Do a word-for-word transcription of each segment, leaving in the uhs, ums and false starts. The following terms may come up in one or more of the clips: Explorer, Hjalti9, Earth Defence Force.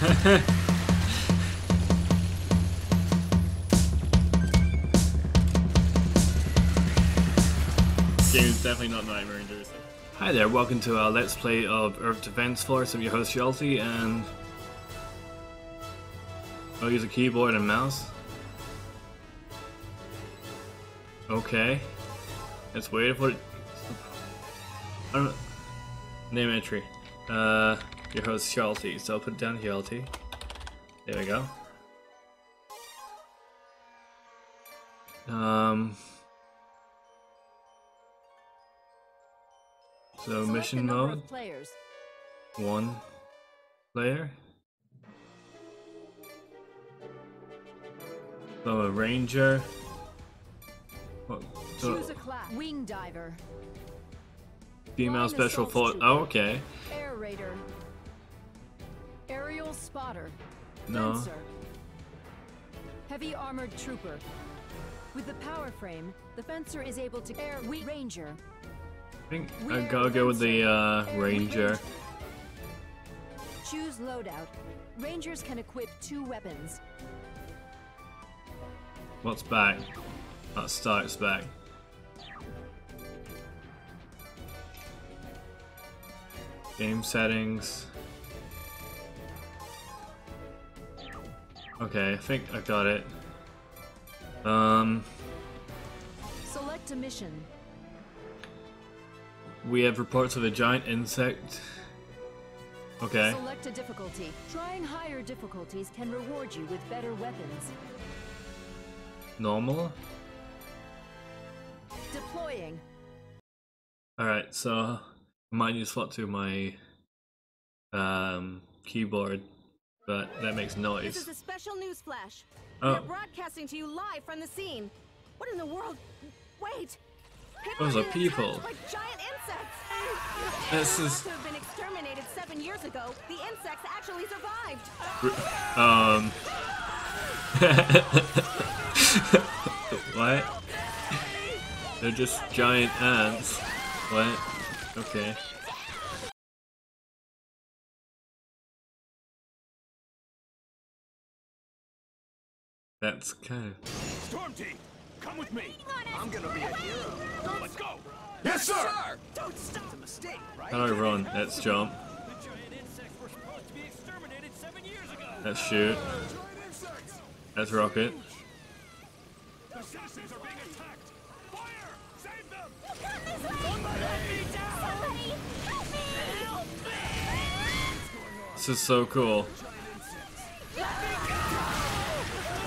This game is definitely not nightmare inducing. Hi there, welcome to our Let's Play of Earth Defence Force. I'm your host Hjalti, and I'll use a keyboard and mouse. Okay. That's weird. What? I don't know. Name entry. Uh, your host Hjalti, so I'll put down Hjalti. There we go. Um. So mission mode. One player. So a ranger. What? So choose a class. Wing diver. Female special force. Oh, okay. Air raider. Aerial spotter. No. Dancer. Heavy armored trooper. With the power frame, the fencer is able to air we ranger. I think I gotta go with the uh, ranger. Choose loadout. Rangers can equip two weapons. What's back? That starts back. Game settings. Okay, I think I got it. Um. Select a mission. We have reports of a giant insect. Okay. Select a difficulty. Trying higher difficulties can reward you with better weapons. Normal. Deploying. Alright, so I might need to swap to my um, keyboard, but that makes noise. This is a special news flash. Oh. We're broadcasting to you live from the scene. What in the world? Wait! Those are people. Like giant insects. This is. Have been exterminated seven years ago. The insects actually survived. Um. What? They're just giant ants. What? Okay. That's kind of. Storm team. Come with me. I'm gonna be a hero. Let's go. Yes, sir. Don't stop. It's a mistake, right? How do I run? Let's jump. The giant insects were supposed to be exterminated seven years ago. Let's shoot. Let's rocket. The citizens are being attacked. Fire! Save them! This is so cool.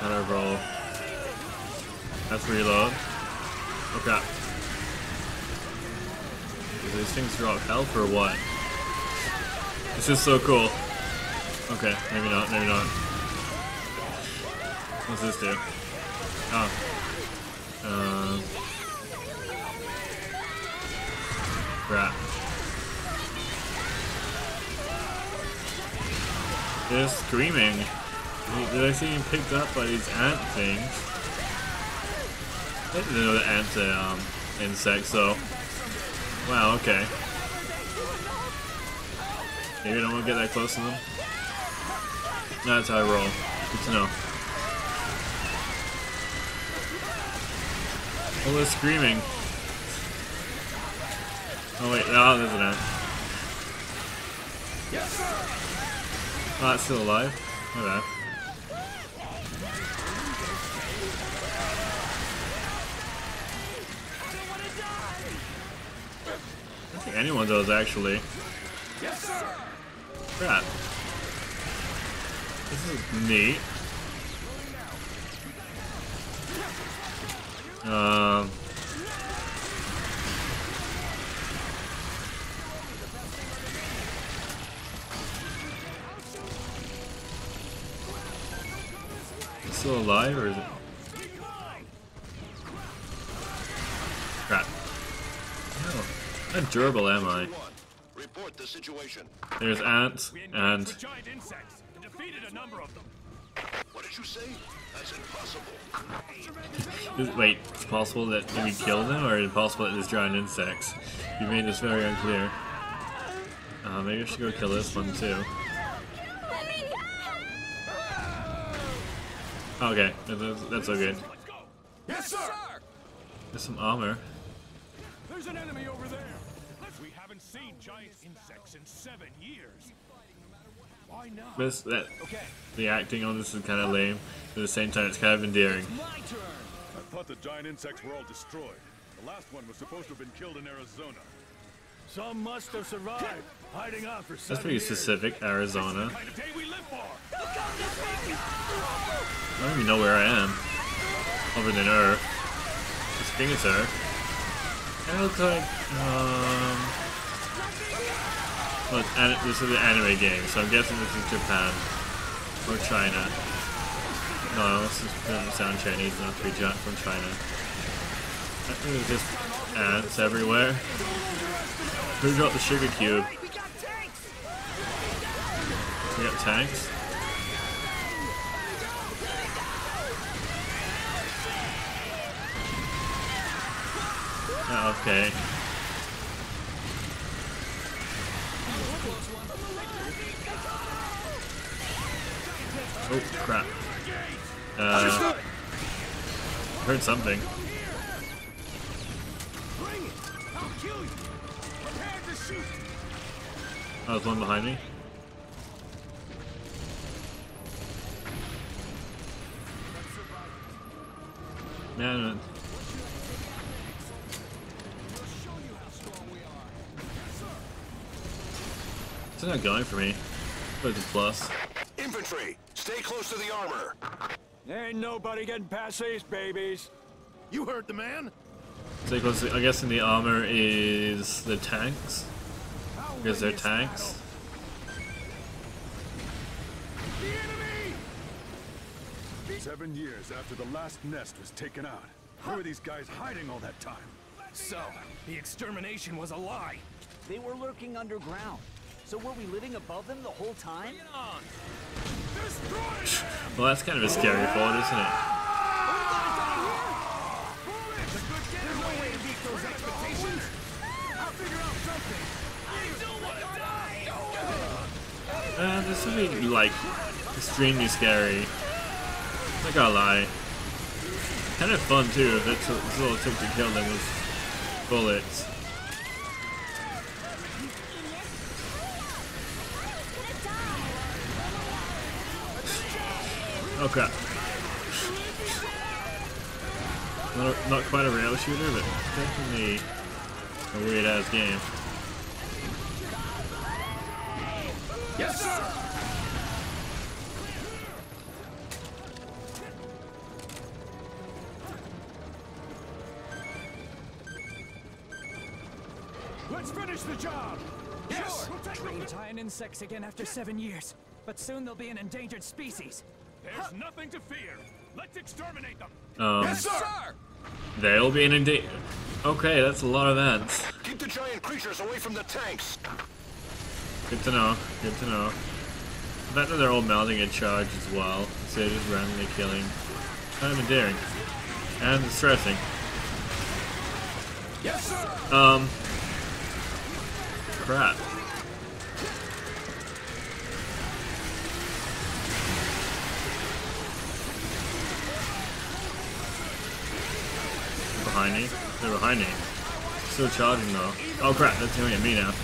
How do I roll? That's reload. Oh crap. Do these things drop health or what? This is so cool. Okay, maybe not, maybe not. What's this do? Oh. Um. Crap. They're screaming. Did I see him picked up by these ant things? I didn't know the ants are um, insects, so. Wow, okay. Maybe I don't want to get that close to them. No, that's how I roll. Good to know. Oh, they're screaming. Oh, wait. Oh, there's an ant. Oh, that's still alive? Okay. Anyone does actually. Yes, sir. Crap. This is neat. Um. It's still alive or is it? How durable am I? Report the situation. There's ants and giant insects. Defeated a number of them. What did you say? That's impossible. Wait, it's possible that we kill them, or impossible that there's giant insects? You made this very unclear. Uh, maybe I should go kill this one too. Let me go! Okay, that's, that's so good. Yes, sir. There's some armor. There's an enemy over there. We haven't seen giant insects in seven years. Why not? This, that, okay. The acting on this is kind of lame, but at the same time, it's kind of endearing. My turn. I thought the giant insects were all destroyed. The last one was supposed to have been killed in Arizona. Some must have survived, hiding out for seven years. That's pretty specific, Arizona. This is the kind of day we live for. I don't even know where I am. Other than Earth. This thing is Earth. It looks like, um... well, it's an this is an anime game, so I'm guessing this is Japan. Or China. No, this is, doesn't sound Chinese enough to be from China. I think there's just ants everywhere. Who dropped the sugar cube? We got tanks. We got tanks? Oh, okay. Oh crap. Uh heard something. Oh, there's one behind me. Man, it's not going for me. But it's a plus. Infantry, stay close to the armor. Ain't nobody getting past these babies. You heard the man. Stay close to, I guess in the armor is the tanks. Because they're tanks. The enemy! Seven years after the last nest was taken out. Who were these guys hiding all that time? So, the extermination was a lie. They were lurking underground. So were we living above them the whole time? Well, that's kind of a scary thought, isn't it? Uh, this would be like extremely scary. I gotta lie. Kind of fun too if that's all it took to kill them was bullets. Oh crap. Not, a, not quite a rail shooter, but definitely a weird ass game. Yes, sir. Let's finish the job. Yes. Sure. We'll train giant insects again after seven years, but soon they'll be an endangered species. There's huh. nothing to fear. Let's exterminate them. Um, yes, sir. They'll be an endangered. Okay, that's a lot of ants. Keep the giant creatures away from the tanks. Good to know, good to know. The fact that they're all mounting a charge as well, so they're just randomly killing. Kind of endearing. And distressing. Yes, sir. Um. Crap. They're behind me. They're behind me. Still charging though. Oh crap, that's coming at me now.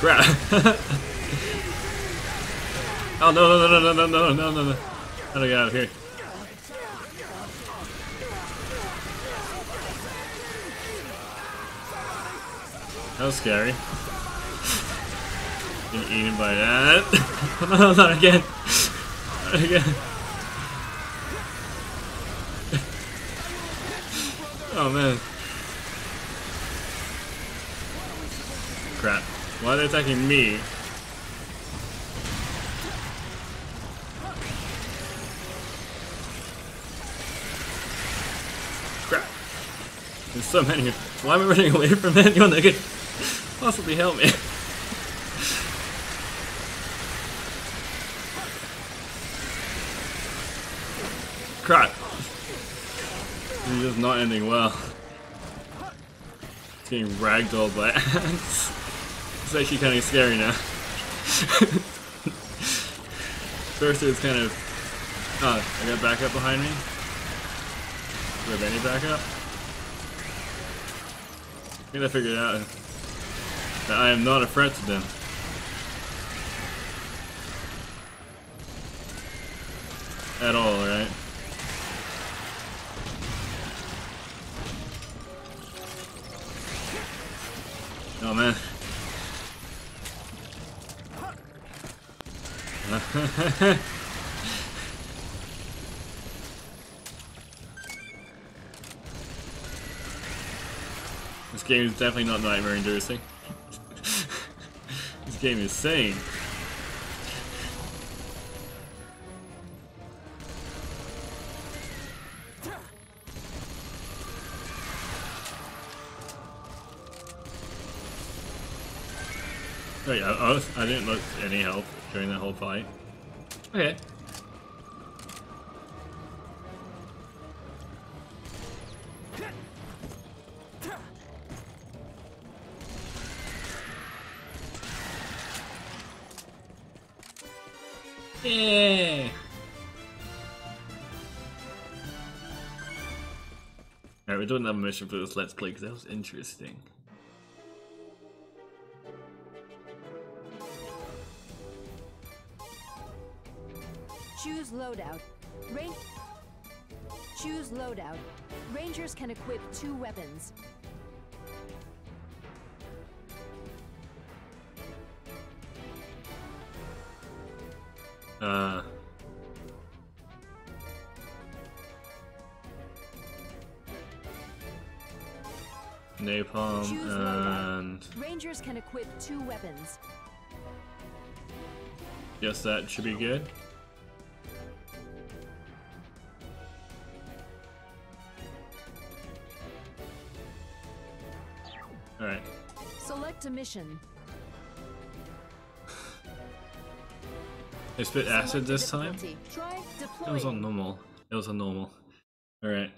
Crap. Oh no no no no no no no no no! How do I get out of here? That was scary. Been eaten by that. No, not again. Not again. Oh man. Crap. Why are they attacking me? Crap. There's so many. Why am I running away from anyone that could possibly help me? Crap. This is just not ending well. It's getting ragdolled by ants. It's actually kind of scary now. First it was kind of Oh, I got backup behind me. Do I have any backup? I think I figured out that I am not a threat to them. At all, right? Oh man. This game is definitely not nightmare inducing. This game is sane. Wait, I, I, was, I didn't lose any health during that whole fight. Okay. Yeah. Alright, we're doing another mission for this Let's Play because that was interesting. Choose loadout. Range. Choose loadout. Rangers can equip two weapons. Uh. Napalm Choose and. Loadout. Rangers can equip two weapons. Guess that should be good. Alright. Select a mission. I spit acid this time? It was on normal. It was on normal. Alright.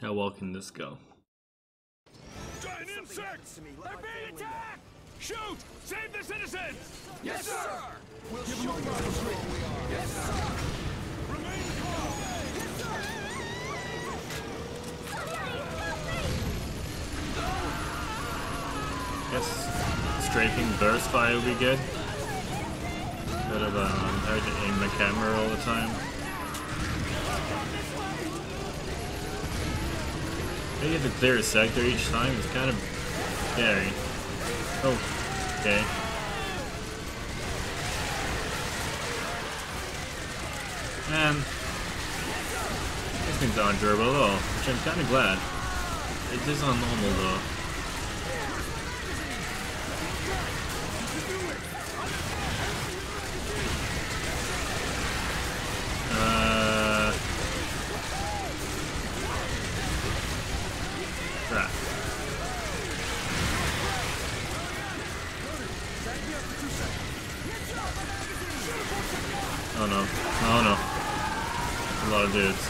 How well can this go? Giant insects! They're being attacked! Shoot! Save the citizens! Yes, sir! We'll show you where we are. Yes, sir! I guess strafing burst fire would be good. Bit of um, hard to aim my camera all the time. Maybe if it's clear a sector each time, it's kind of scary. Oh, okay. Man, these things aren't durable at all, which I'm kind of glad. It is on normal though. Oh no, oh no. A lot of dudes.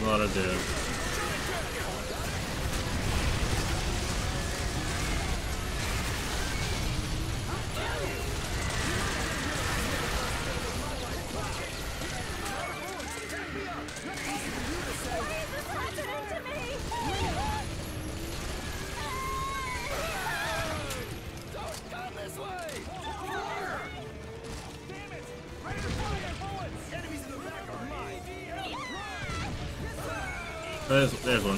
A lot of dudes. There's, there's one.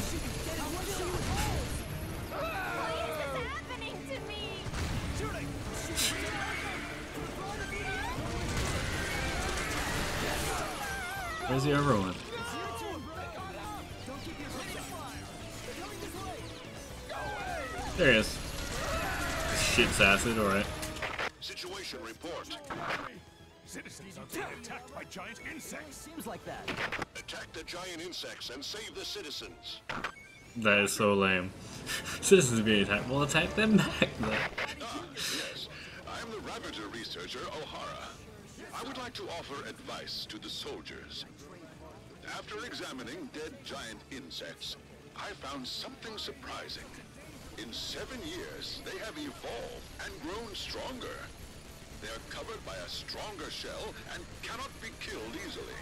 Where's the other one? There he is. This shit's acid, alright. Situation report. Citizens are being attacked by giant insects. Seems like that. Attack the giant insects and save the citizens. That is so lame. Citizens are being attacked. We'll attack them back. Ah, yes. I'm the Ravager researcher O'Hara. I would like to offer advice to the soldiers. After examining dead giant insects, I found something surprising. In seven years, they have evolved and grown stronger. They are covered by a stronger shell and cannot be killed easily.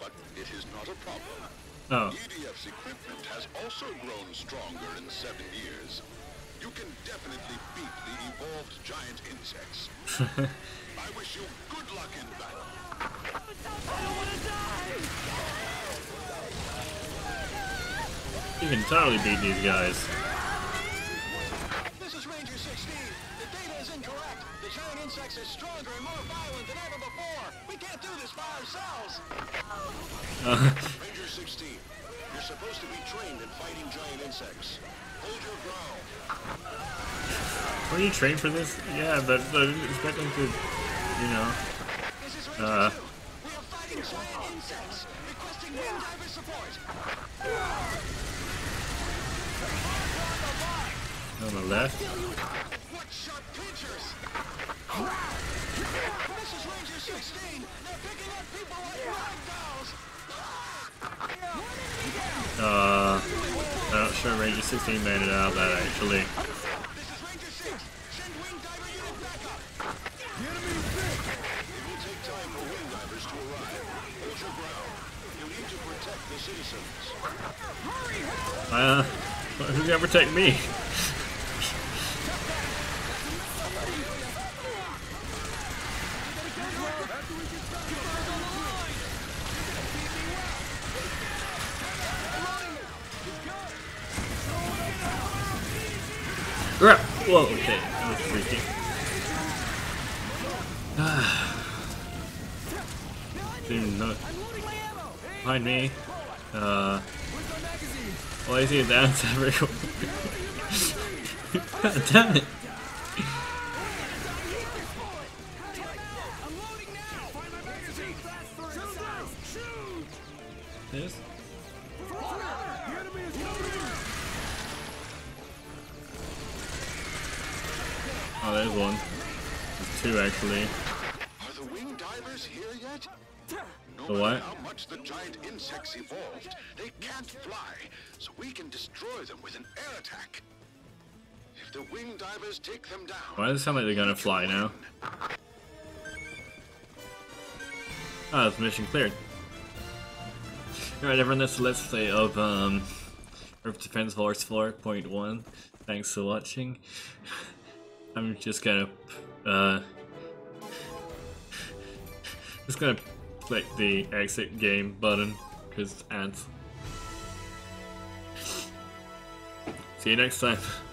But it is not a problem. Oh. E D F's equipment has also grown stronger in seven years. You can definitely beat the evolved giant insects. I wish you good luck in battle. I don't want to die! You can totally beat these guys. This is Ranger sixteen. The data is incorrect. The giant insects are stronger and more violent than ever before. We can't do this by ourselves. Ranger sixteen, you're supposed to be trained in fighting giant insects. Hold your ground. Were you trained for this? Yeah, but I didn't expect them to, you know. This is Ranger uh, two. We are fighting giant insects. Requesting wind diver support. On the left. Shot pinchers. This is Ranger sixteen. They're picking up people like ragdolls. Uh, I'm not sure Ranger sixteen made it out of that actually. This is Ranger six. Send wind diver unit back up. The enemy is sick. It will take time for wind divers to arrive. Hold your ground. You need to protect the citizens. Hurry, hurry. Uh, who's gonna protect me? Whoa, okay, that was freaky. Didn't know. Behind me. Uh, well, I see that's everywhere. God damn it. This? Oh, there's one. There's two actually. Are the wing divers here yet? The what? How much the giant insects evolved? They can't fly, so we can destroy them with an air attack. If the wing divers take them down. Why does it sound like they're gonna fly now? Ah, oh, it's mission cleared. Alright everyone, that's the let's play of um Earth Defence Force four point one. Thanks for watching. I'm just gonna, uh, just gonna click the exit game button, because it's ads. See you next time.